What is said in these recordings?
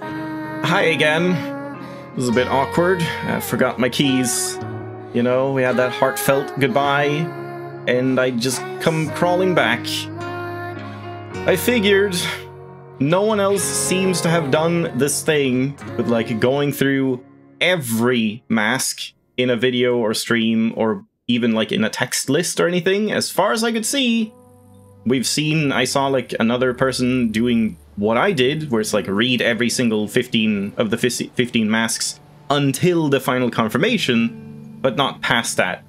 Hi again. It was a bit awkward. I forgot my keys. You know, we had that heartfelt goodbye, and I just come crawling back. I figured no one else seems to have done this thing with, like, going through every mask in a video or stream or even, like, in a text list or anything. As far as I could see, I saw, like, another person doing what I did, where it's like, read every single 15 of the 15 masks until the final confirmation, but not past that.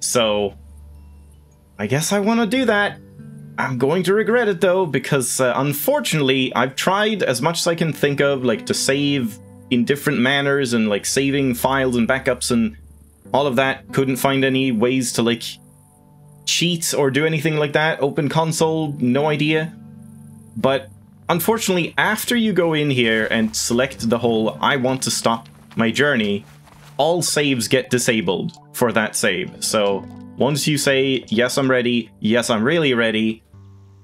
So I guess I want to do that. I'm going to regret it, though, because unfortunately, I've tried as much as I can think of, like, to save in different manners and, like, saving files and backups and all of that. Couldn't find any ways to, like, cheat or do anything like that. Open console, no idea. But unfortunately, after you go in here and select the whole "I want to stop my journey," all saves get disabled for that save. So once you say, yes, I'm ready, yes, I'm really ready,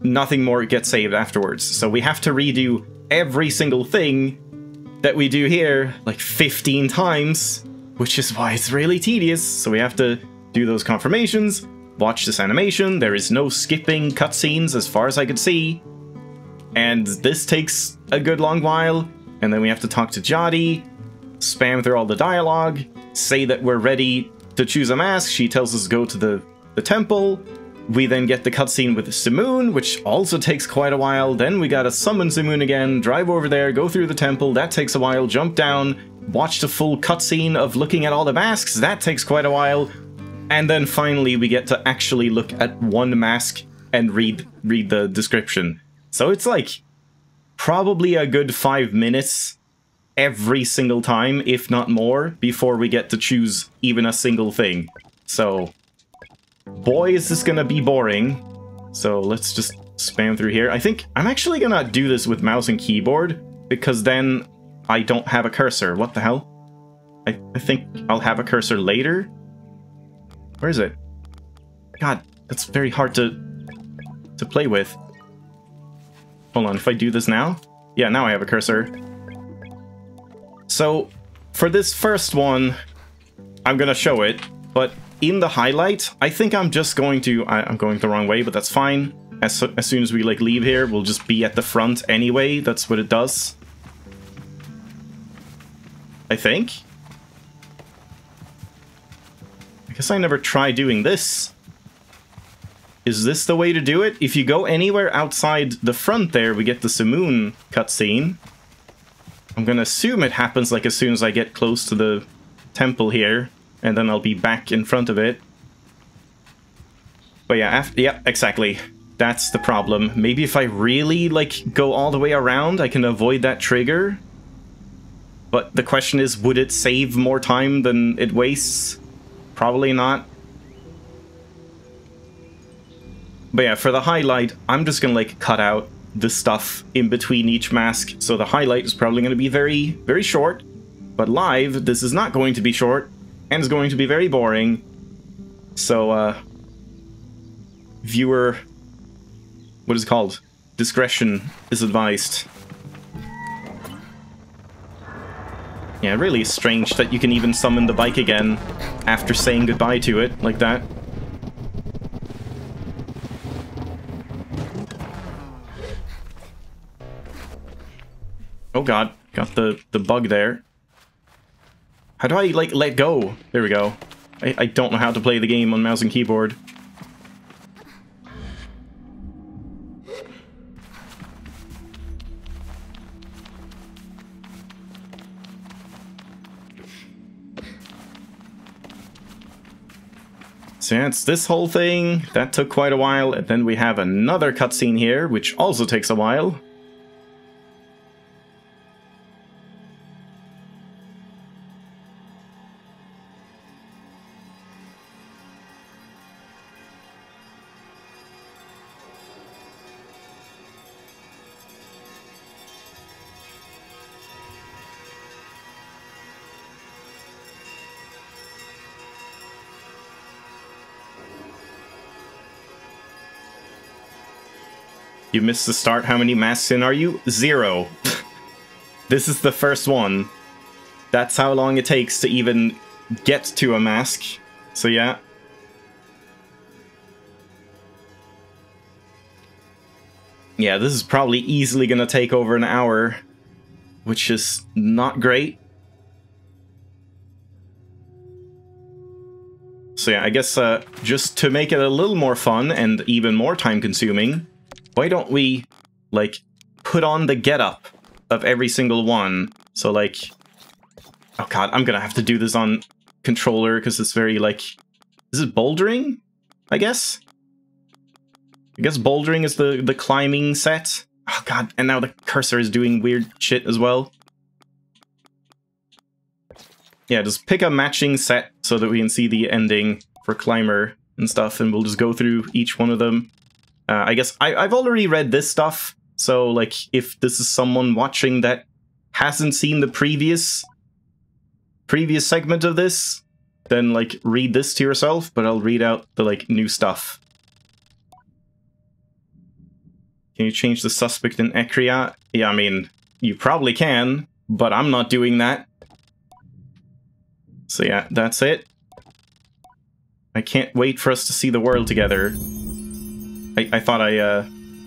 nothing more gets saved afterwards. So we have to redo every single thing that we do here, like, 15 times, which is why it's really tedious. So we have to do those confirmations, watch this animation. There is no skipping cutscenes as far as I could see. And this takes a good long while, and then we have to talk to Jody, spam through all the dialogue, say that we're ready to choose a mask, she tells us to go to the temple, we then get the cutscene with Simoon, which also takes quite a while, then we gotta summon Simoon again, drive over there, go through the temple, that takes a while, jump down, watch the full cutscene of looking at all the masks, that takes quite a while, and then finally we get to actually look at one mask and read the description. So it's, like, probably a good 5 minutes every single time, if not more, before we get to choose even a single thing. So, boy, is this gonna be boring. So let's just spam through here. I think I'm actually gonna do this with mouse and keyboard, because then I don't have a cursor. What the hell? I think I'll have a cursor later. Where is it? God, that's very hard to play with. Hold on, if I do this now? Yeah, now I have a cursor. So, for this first one, I'm gonna show it, but in the highlight, I think I'm just going to... I'm going the wrong way, but that's fine. As soon as we, like, leave here, we'll just be at the front anyway. That's what it does, I think. I guess I never tried doing this. Is this the way to do it? If you go anywhere outside the front there, we get the Simoon cutscene. I'm gonna assume it happens, like, as soon as I get close to the temple here, and then I'll be back in front of it. But yeah, yeah, exactly. That's the problem. Maybe if I really, like, go all the way around, I can avoid that trigger. But the question is, would it save more time than it wastes? Probably not. But yeah, for the highlight, I'm just gonna, like, cut out the stuff in between each mask, so the highlight is probably gonna be very, very short. But live, this is not going to be short, and it's going to be very boring. So, viewer... what is it called? Discretion is advised. Yeah, really strange that you can even summon the bike again after saying goodbye to it, like that. Oh god, got the bug there. How do I, like, let go? There we go. I don't know how to play the game on mouse and keyboard. So yeah, it's this whole thing. That took quite a while, and then we have another cutscene here, which also takes a while. You missed the start. How many masks in are you? Zero. This is the first one. That's how long it takes to even get to a mask. So yeah. Yeah, this is probably easily gonna take over an hour, which is not great. So yeah, I guess just to make it a little more fun and even more time-consuming, why don't we, like, put on the getup of every single one? So, like... Oh god, I'm gonna have to do this on controller, because it's very, like... Is it bouldering? I guess? I guess bouldering is the climbing set. Oh god, and now the cursor is doing weird shit as well. Yeah, just pick a matching set so that we can see the ending for Climber and stuff, and we'll just go through each one of them. I guess I've already read this stuff, so like if this is someone watching that hasn't seen the previous segment of this, then like read this to yourself, but I'll read out the like new stuff. Can you change the suspect in Ecria? Yeah, I mean, you probably can, but I'm not doing that. So yeah, that's it. I can't wait for us to see the world together. I thought I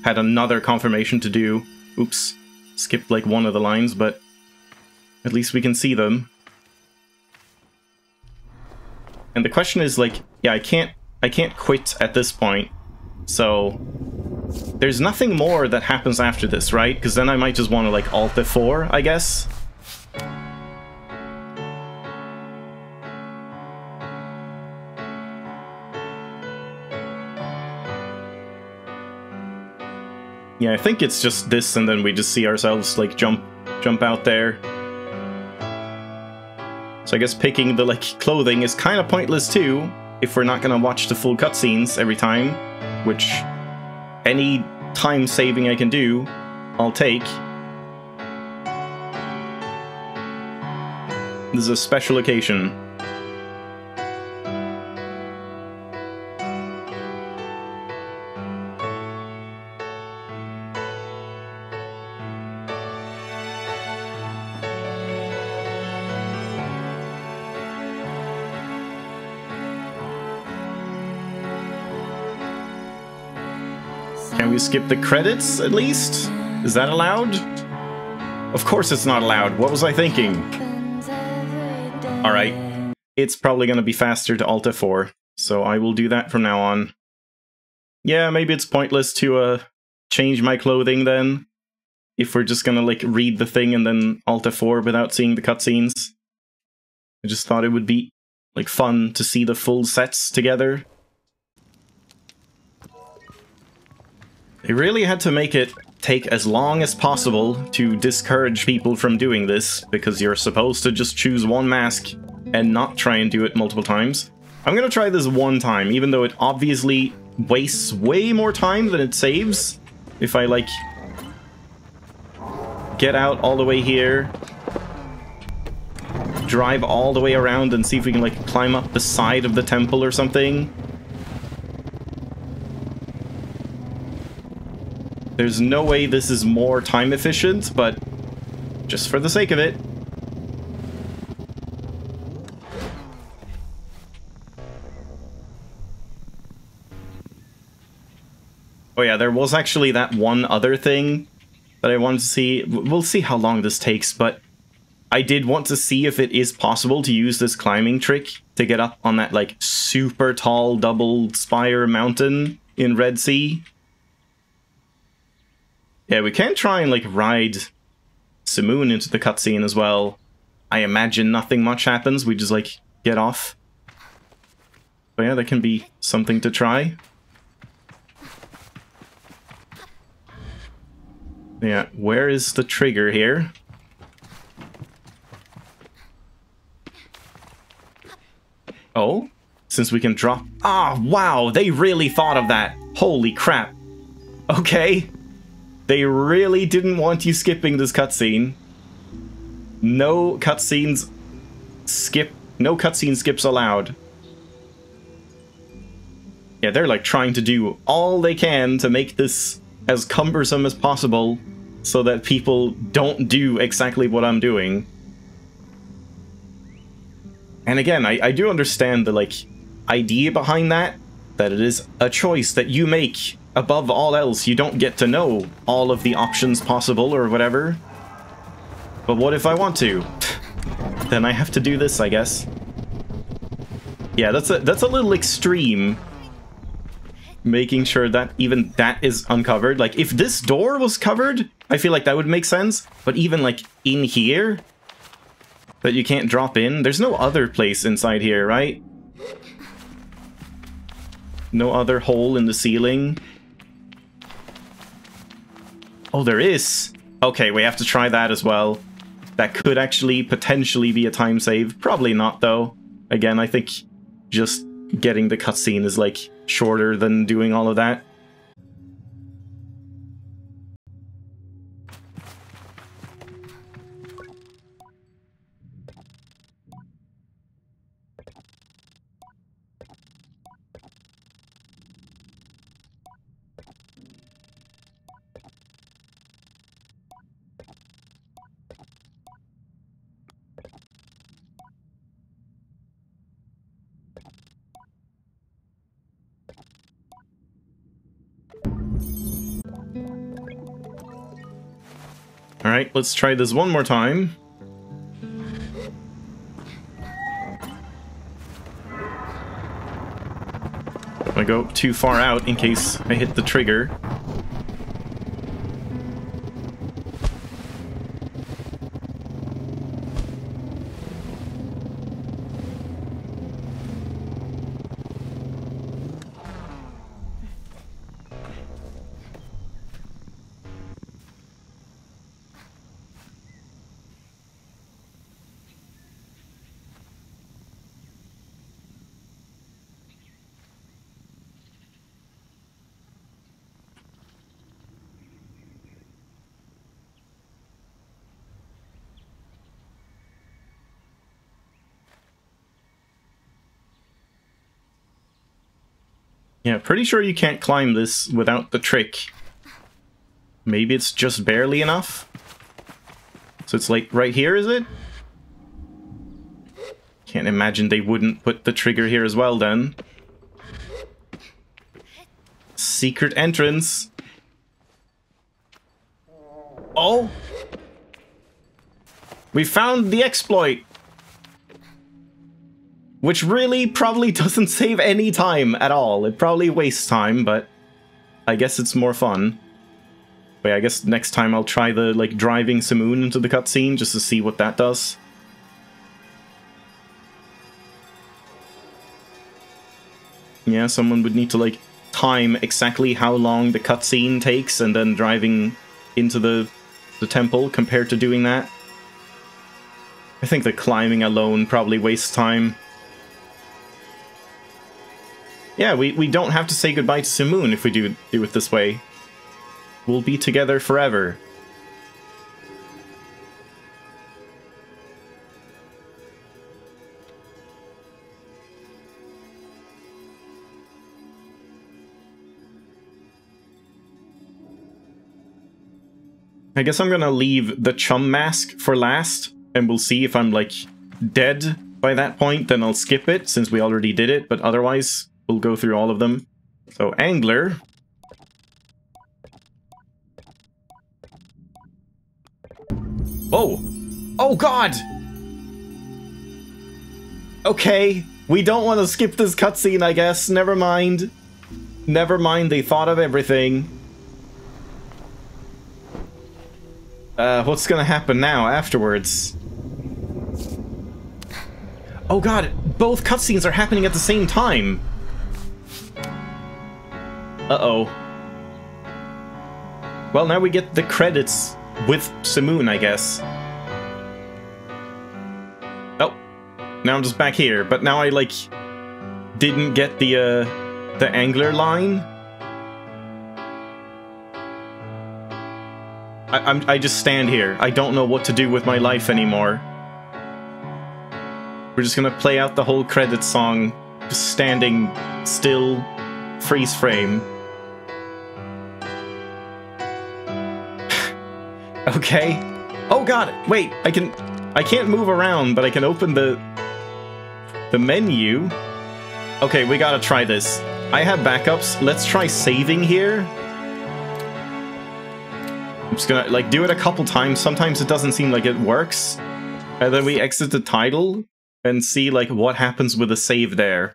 had another confirmation to do. Oops, skipped like one of the lines, but at least we can see them. And the question is like, yeah, I can't quit at this point. So there's nothing more that happens after this, right? Because then I might just want to like Alt F4, I guess. Yeah, I think it's just this, and then we just see ourselves, like, jump out there. So I guess picking the, like, clothing is kind of pointless, too, if we're not gonna watch the full cutscenes every time, which any time-saving I can do, I'll take. This is a special occasion. Skip the credits, at least? Is that allowed? Of course it's not allowed. What was I thinking? Alright. It's probably going to be faster to Alt F4, so I will do that from now on. Yeah, maybe it's pointless to change my clothing then, if we're just going to like read the thing and then Alt F4 without seeing the cutscenes. I just thought it would be like fun to see the full sets together. They really had to make it take as long as possible to discourage people from doing this, because you're supposed to just choose one mask and not try and do it multiple times. I'm gonna try this one time, even though it obviously wastes way more time than it saves. If I, like, get out all the way here, drive all the way around and see if we can, like, climb up the side of the temple or something. There's no way this is more time efficient, but just for the sake of it. Oh yeah, there was actually that one other thing that I wanted to see. We'll see how long this takes, but I did want to see if it is possible to use this climbing trick to get up on that like super tall double spire mountain in Red Sea. Yeah, we can try and, like, ride Simoon into the cutscene as well. I imagine nothing much happens, we just, like, get off. But yeah, that can be something to try. Yeah, where is the trigger here? Oh? Since we can drop... Ah, wow, they really thought of that! Holy crap! Okay! They really didn't want you skipping this cutscene. No cutscenes skip. No cutscene skips allowed. Yeah, they're like trying to do all they can to make this as cumbersome as possible so that people don't do exactly what I'm doing. And again, I do understand the, like, idea behind that, that it is a choice that you make above all else. You don't get to know all of the options possible or whatever. But what if I want to? Then I have to do this, I guess. Yeah, that's a little extreme. Making sure that even that is uncovered. Like, if this door was covered, I feel like that would make sense. But even, like, in here, that you can't drop in. There's no other place inside here, right? No other hole in the ceiling. Oh, there is. Okay, we have to try that as well. That could actually potentially be a time save. Probably not, though. Again, I think just getting the cutscene is, like, shorter than doing all of that. Alright, let's try this one more time. Don't want to go too far out in case I hit the trigger. Yeah, pretty sure you can't climb this without the trick. Maybe it's just barely enough? So it's like right here, is it? Can't imagine they wouldn't put the trigger here as well, then. Secret entrance. Oh! We found the exploit! Which really probably doesn't save any time at all. It probably wastes time, but I guess it's more fun. Wait, I guess next time I'll try the, like, driving Simoon into the cutscene just to see what that does. Yeah, someone would need to, like, time exactly how long the cutscene takes and then driving into the temple compared to doing that. I think the climbing alone probably wastes time. Yeah, we don't have to say goodbye to Simoon if we do it this way. We'll be together forever. I guess I'm gonna leave the chum mask for last, and we'll see if I'm, like, dead by that point, then I'll skip it, since we already did it, but otherwise... we'll go through all of them. So, Angler. Oh! Oh god! Okay, we don't want to skip this cutscene, I guess. Never mind. Never mind, they thought of everything. What's gonna happen now, afterwards? Oh god, both cutscenes are happening at the same time! Uh-oh. Well, now we get the credits with Simoon, I guess. Oh. Now I'm just back here, but now I, like, didn't get the Angler line. I just stand here. I don't know what to do with my life anymore. We're just gonna play out the whole credits song, just standing still, freeze frame. Okay. Oh god, wait, I can't move around, but I can open the menu. Okay, we gotta try this. I have backups. Let's try saving here. I'm just gonna, like, do it a couple times. Sometimes it doesn't seem like it works. And then we exit the title and see, like, what happens with a save there.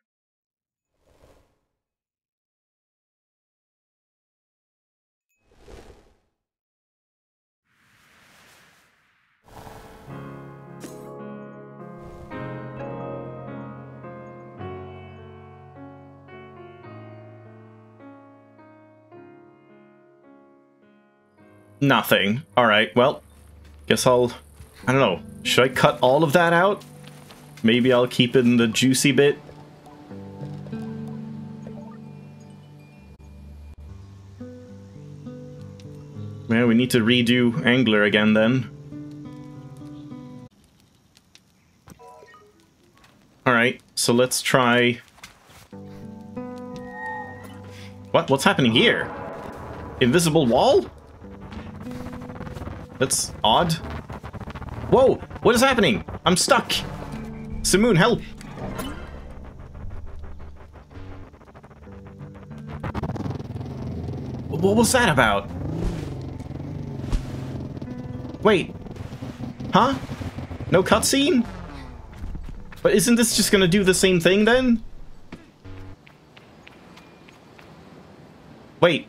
Nothing. Alright, well, guess I'll... I don't know. Should I cut all of that out? Maybe I'll keep in the juicy bit. Yeah, we need to redo Angler again then. Alright, so let's try... What? What's happening here? Invisible wall? That's odd. Whoa! What is happening? I'm stuck! Simoon, help! What was that about? Wait. Huh? No cutscene? But isn't this just gonna do the same thing then? Wait.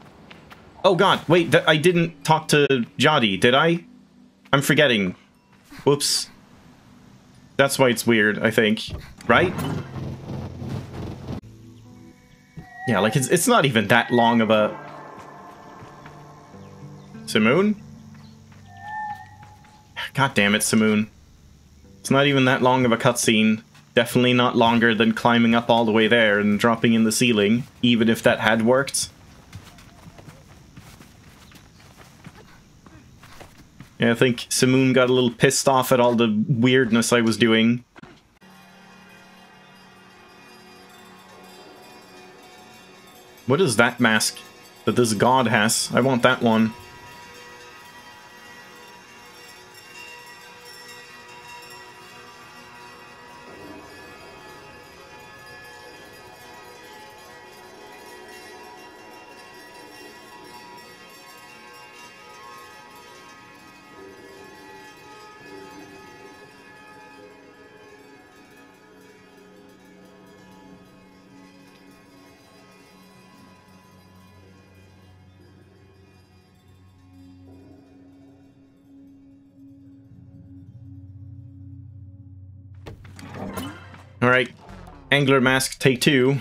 Oh god, wait, I didn't talk to Jody, did I? I'm forgetting. Whoops. That's why it's weird, I think. Right? Yeah, like, it's not even that long of a... Simoon? God damn it, Simoon. It's not even that long of a cutscene. Definitely not longer than climbing up all the way there and dropping in the ceiling, even if that had worked. Yeah, I think Simoon got a little pissed off at all the weirdness I was doing. What is that mask that this god has? I want that one. Alright, Angler Mask, take two.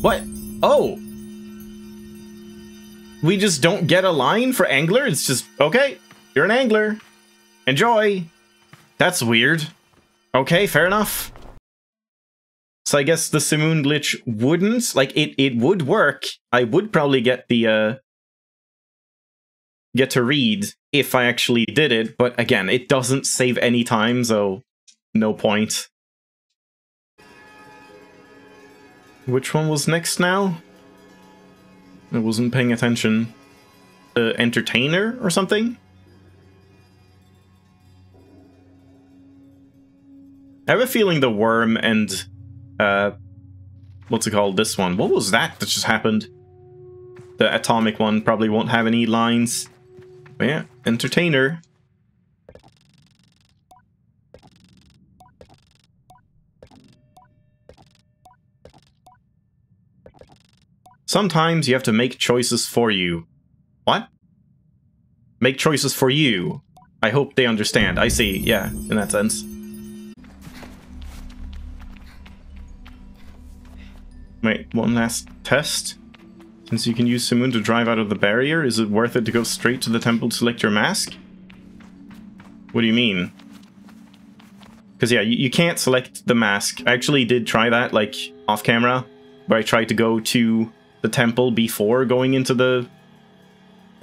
What? Oh! We just don't get a line for Angler? It's just, okay, you're an Angler. Enjoy! That's weird. Okay, fair enough. So I guess the Simoon glitch wouldn't, like, it would work. I would probably get the, get to read if I actually did it, but again, it doesn't save any time, so no point. Which one was next now? I wasn't paying attention. The Entertainer or something? I have a feeling the Worm and... what's it called? This one. What was that that just happened? The Atomic one probably won't have any lines. Yeah, Entertainer. Sometimes you have to make choices for you. What? Make choices for you. I hope they understand. I see, yeah, in that sense. Wait, one last test. Since you can use Simoon to drive out of the barrier, is it worth it to go straight to the temple to select your mask? What do you mean? Because, yeah, you can't select the mask. I actually did try that, like, off-camera, where I tried to go to the temple before going into the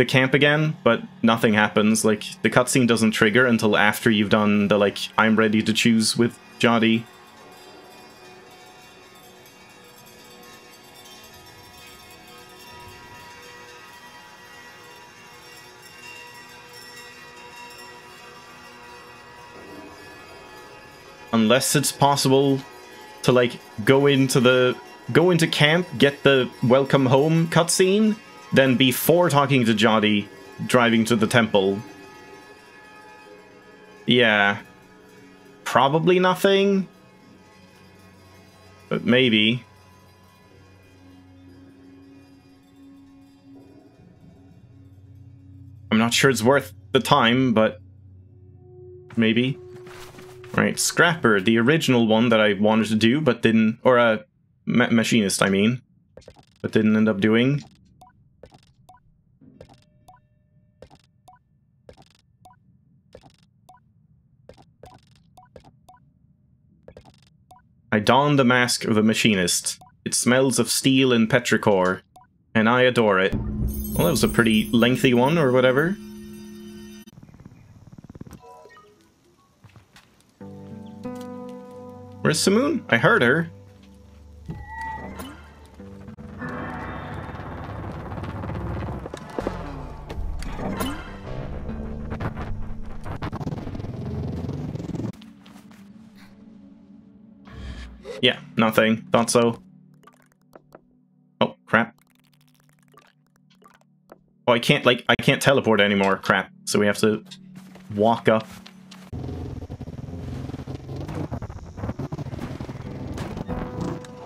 camp again, but nothing happens. Like, the cutscene doesn't trigger until after you've done the, like, I'm ready to choose with Jody. unless it's possible to like go into camp, get the welcome home cutscene, then before talking to Jody, driving to the temple. Yeah. Probably nothing. But maybe. I'm not sure it's worth the time, but maybe. Alright, Scrapper, the original one that I wanted to do, but didn't... Or, Machinist, I mean. But didn't end up doing. I don the mask of the Machinist. It smells of steel and petrichor, and I adore it. Well, that was a pretty lengthy one, or whatever. Where's Simoon? I heard her. Yeah, nothing. Thought so. Oh, crap. Oh, I can't teleport anymore. Crap. So we have to walk up.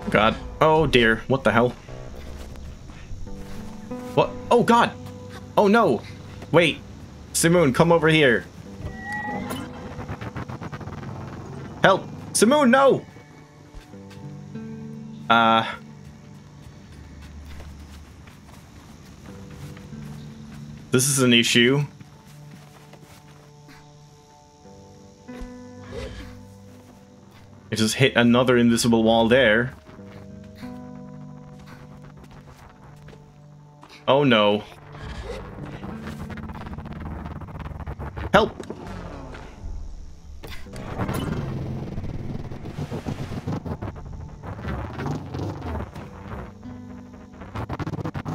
God. Oh, dear. What the hell? What? Oh, God. Oh, no. Wait. Simoon, come over here. Help. Simoon, no! This is an issue. I just hit another invisible wall there. Oh no. Help!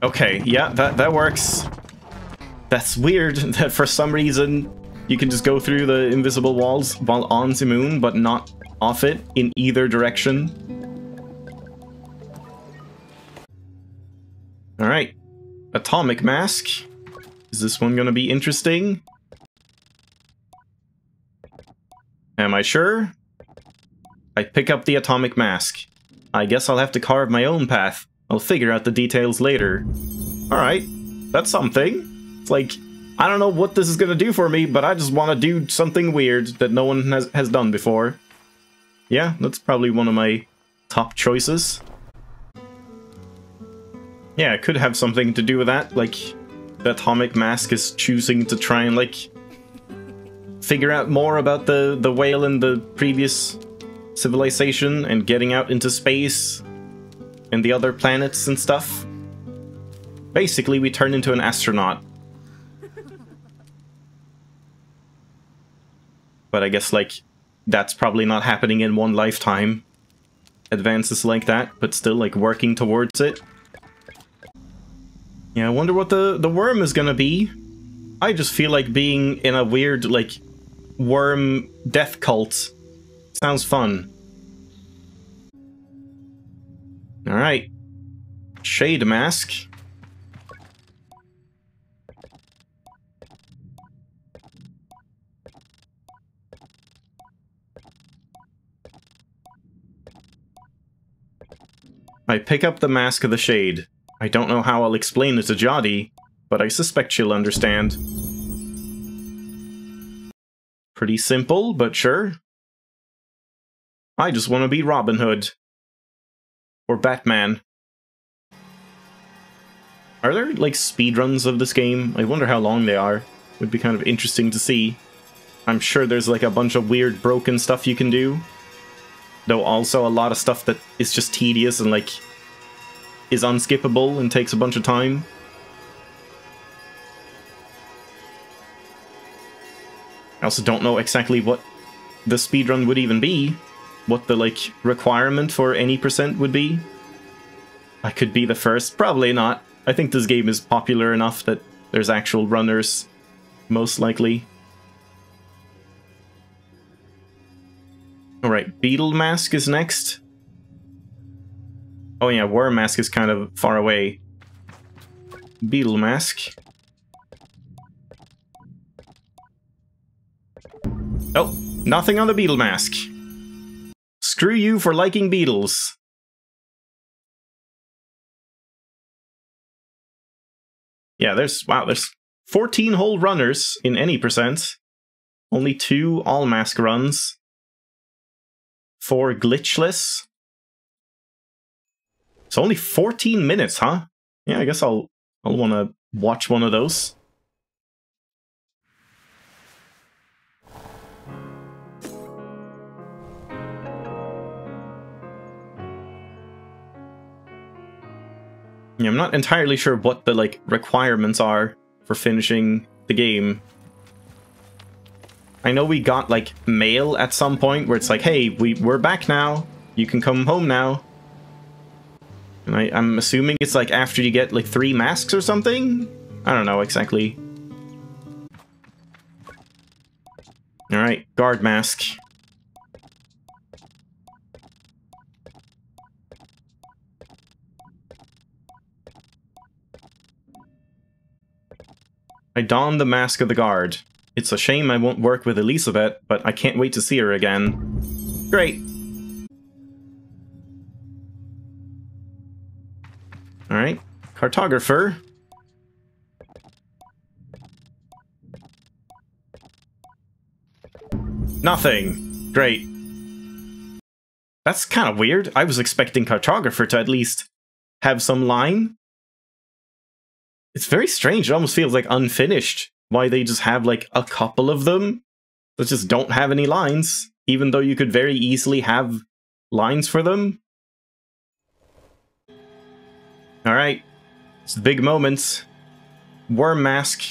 Okay, yeah, that works. That's weird that for some reason you can just go through the invisible walls while on Simoon, but not off it in either direction. Alright. Atomic mask. Is this one gonna be interesting? Am I sure? I pick up the atomic mask. I guess I'll have to carve my own path. I'll figure out the details later. Alright, that's something. It's like, I don't know what this is gonna do for me, but I just wanna do something weird that no one has done before. Yeah, that's probably one of my top choices. Yeah, it could have something to do with that, like, the atomic mask is choosing to try and, like, figure out more about the whale in the previous civilization and getting out into space. And the other planets and stuff. Basically, we turn into an astronaut. But I guess, like, that's probably not happening in one lifetime. Advances like that, but still, like, working towards it. Yeah, I wonder what the worm is gonna be. I just feel like being in a weird, like, worm death cult. Sounds fun. Alright. Shade mask. I pick up the mask of the shade. I don't know how I'll explain it to Jody, but I suspect she'll understand. Pretty simple, but sure. I just want to be Robin Hood. Or Batman. Are there, like, speedruns of this game? I wonder how long they are. Would be kind of interesting to see. I'm sure there's, like, a bunch of weird broken stuff you can do. Though also a lot of stuff that is just tedious and, like, is unskippable and takes a bunch of time. I also don't know exactly what the speedrun would even be. What the, like, requirement for any percent would be. I could be the first. Probably not. I think this game is popular enough that there's actual runners, most likely. Alright, Beetle Mask is next. Oh yeah, Worm Mask is kind of far away. Beetle Mask. Oh, nothing on the Beetle Mask. Screw you for liking beetles. Yeah, there's 14 whole runners in any percent. Only 2 all-mask runs. 4 glitchless. It's only 14 minutes, huh? Yeah, I guess I'll want to watch one of those. Yeah, I'm not entirely sure what the, like, requirements are for finishing the game. I know we got, like, mail at some point where it's like, hey, we're back now. You can come home now. And I'm assuming it's, like, after you get, like, 3 masks or something? I don't know exactly. Alright, guard mask. I donned the mask of the guard. It's a shame I won't work with Elizabeth, but I can't wait to see her again. Great. Alright. Cartographer. Nothing. Great. That's kind of weird. I was expecting Cartographer to at least have some line. It's very strange. It almost feels like unfinished. Why they just have like a couple of them that just don't have any lines, even though you could very easily have lines for them. All right, it's the big moments. Worm mask.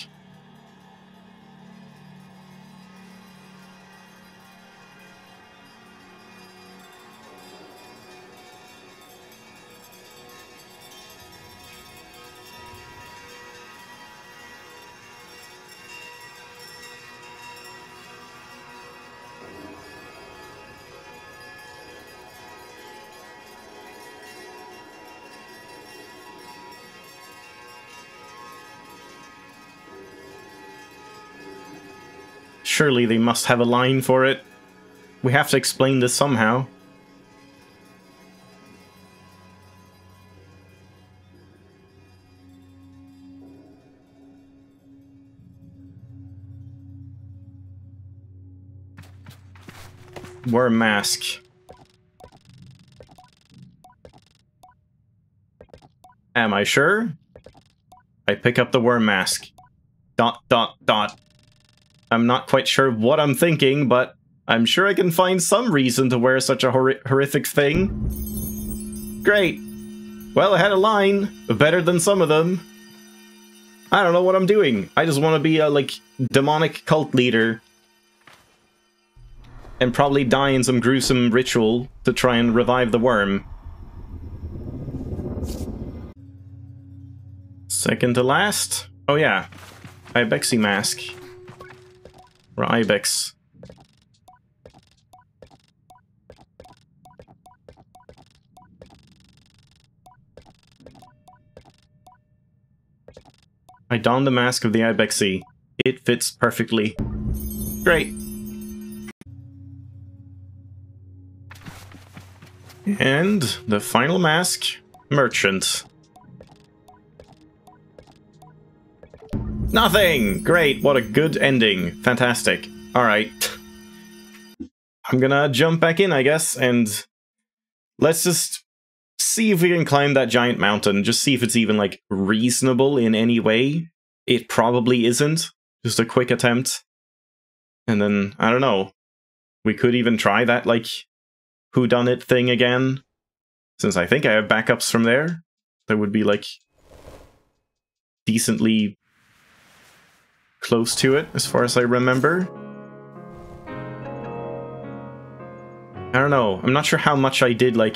Surely they must have a line for it. We have to explain this somehow. Worm mask. Am I sure? I pick up the worm mask. ... I'm not quite sure what I'm thinking, but I'm sure I can find some reason to wear such a horrific thing. Great. Well, I had a line. Better than some of them. I don't know what I'm doing. I just want to be a, like, demonic cult leader. And probably die in some gruesome ritual to try and revive the worm. Second to last. Oh, yeah. Ibexi mask. Or Ibex. I donned the mask of the Ibexi. It fits perfectly. Great. And the final mask, Merchant. Nothing! Great, what a good ending. Fantastic. Alright. I'm gonna jump back in, I guess, and let's just see if we can climb that giant mountain. Just see if it's even, like, reasonable in any way. It probably isn't. Just a quick attempt. And then, I don't know. We could even try that, like, whodunit thing again. Since I think I have backups from there. That would be, like, decently close to it, as far as I remember. I don't know. I'm not sure how much I did, like...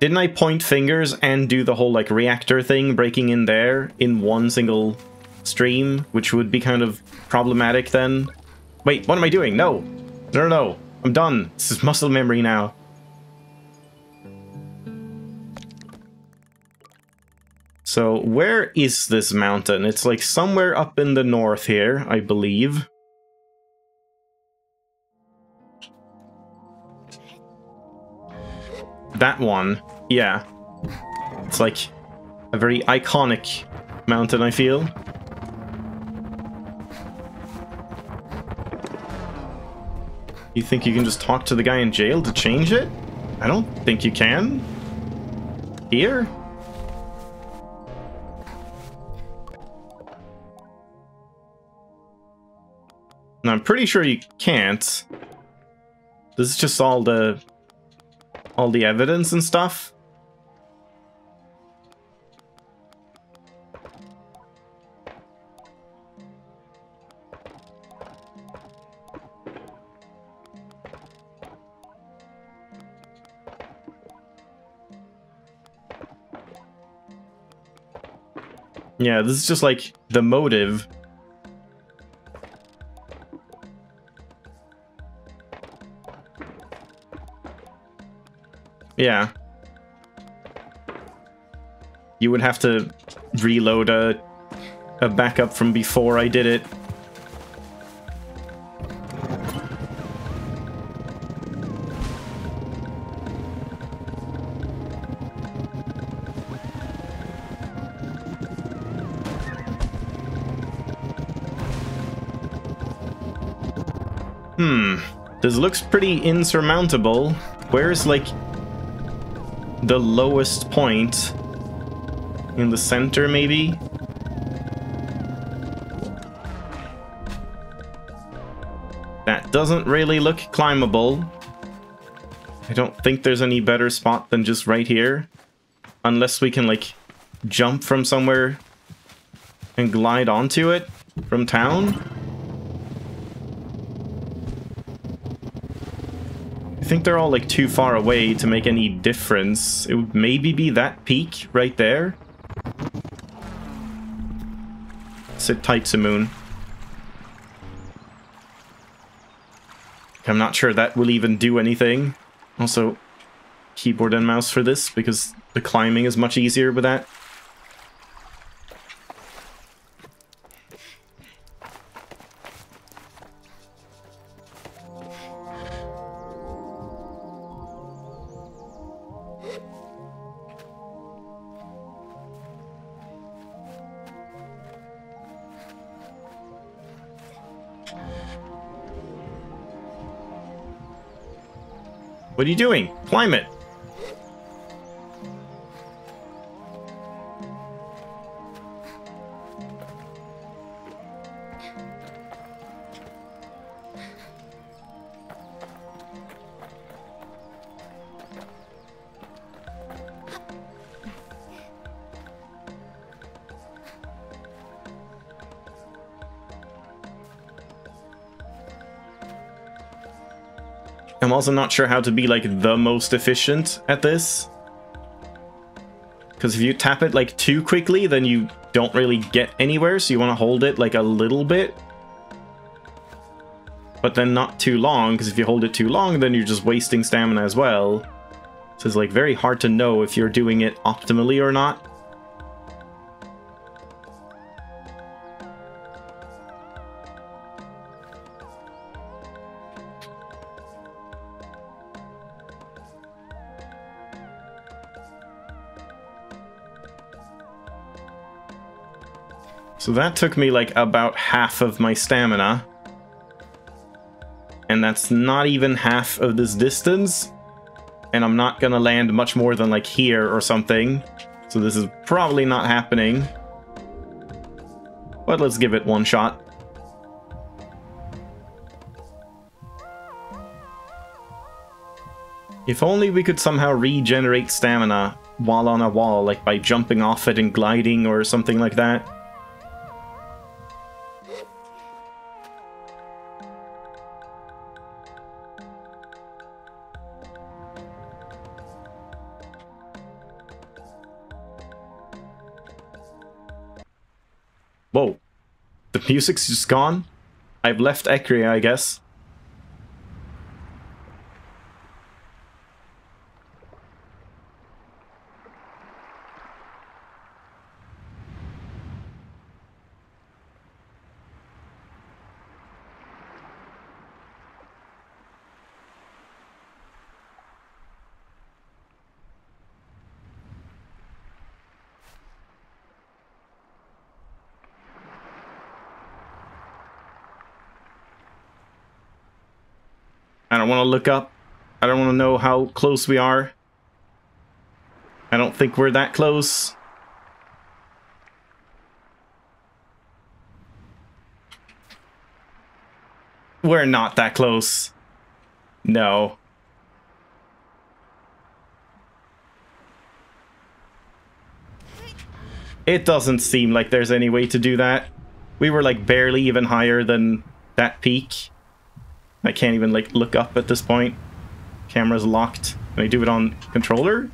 Didn't I point fingers and do the whole, like, reactor thing breaking in there in one single stream? Which would be kind of problematic then. Wait, what am I doing? No! No. I'm done. This is muscle memory now. So where is this mountain? It's like somewhere up in the north here, I believe. That one. Yeah. It's like a very iconic mountain, I feel. You think you can just talk to the guy in jail to change it? I don't think you can. Here? No, I'm pretty sure you can't. This is just all the evidence and stuff. Yeah, this is just like the motive. Yeah. You would have to reload a backup from before I did it. This looks pretty insurmountable. Where's like the lowest point? In the center, maybe? That doesn't really look climbable. I don't think there's any better spot than just right here. Unless we can like jump from somewhere and glide onto it from town. I think they're all like too far away to make any difference. It would maybe be that peak right there. Sit tight, Simoon. I'm not sure that will even do anything. Also, keyboard and mouse for this because the climbing is much easier with that. What are you doing? Climb it! I'm also not sure how to be like the most efficient at this, because if you tap it like too quickly, then you don't really get anywhere, so you want to hold it like a little bit, but then not too long, because if you hold it too long, then you're just wasting stamina as well. So it's like very hard to know if you're doing it optimally or not. So that took me like about half of my stamina. And that's not even half of this distance. And I'm not gonna land much more than like here or something. So this is probably not happening. But let's give it one shot. If only we could somehow regenerate stamina while on a wall, like by jumping off it and gliding or something like that. Music's just gone. I've left Ecria, I guess. don't want to look up. I don't want to know how close we are. I don't think we're that close. We're not that close. No. It doesn't seem like there's any way to do that. We were like barely even higher than that peak. I can't even like look up at this point. Camera's locked. Can I do it on controller?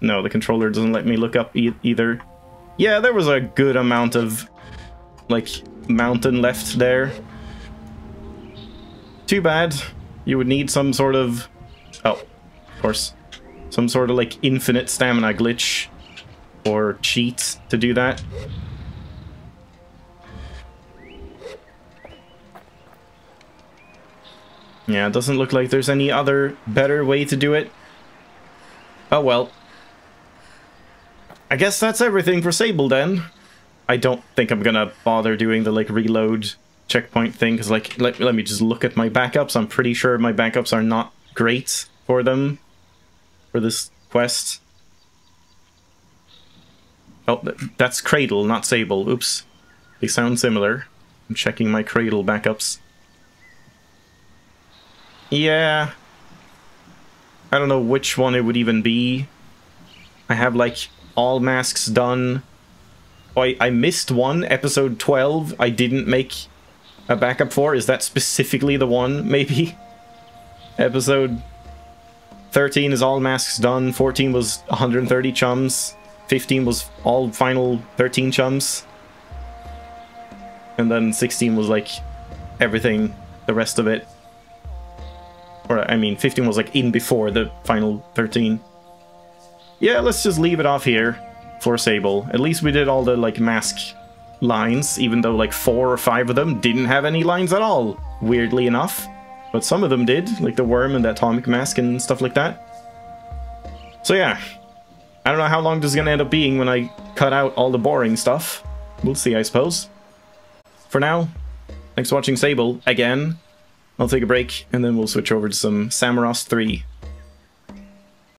No, the controller doesn't let me look up either. Yeah, there was a good amount of like mountain left there. Too bad. You would need some sort of... oh, of course. Some sort of like infinite stamina glitch or cheat to do that. Yeah, it doesn't look like there's any other better way to do it. Oh well. I guess that's everything for Sable then. I don't think I'm gonna bother doing the like reload checkpoint thing because like let me just look at my backups. I'm pretty sure my backups are not great for them for this quest. Oh, that's Cradle, not Sable. Oops. They sound similar. I'm checking my Cradle backups. Yeah. I don't know which one it would even be. I have, like, all masks done. Oh, I missed one, episode 12, I didn't make a backup for. Is that specifically the one, maybe? Episode 13 is all masks done, 14 was 130 chums. 15 was all final 13 chums. And then 16 was like everything, the rest of it. Or I mean 15 was like in before the final 13. Yeah, let's just leave it off here for Sable. At least we did all the like mask lines, even though like 4 or 5 of them didn't have any lines at all, weirdly enough. But some of them did, like the worm and the atomic mask and stuff like that. So yeah. I don't know how long this is going to end up being when I cut out all the boring stuff. We'll see, I suppose. For now, thanks for watching Sable again. I'll take a break, and then we'll switch over to some Samorost 3.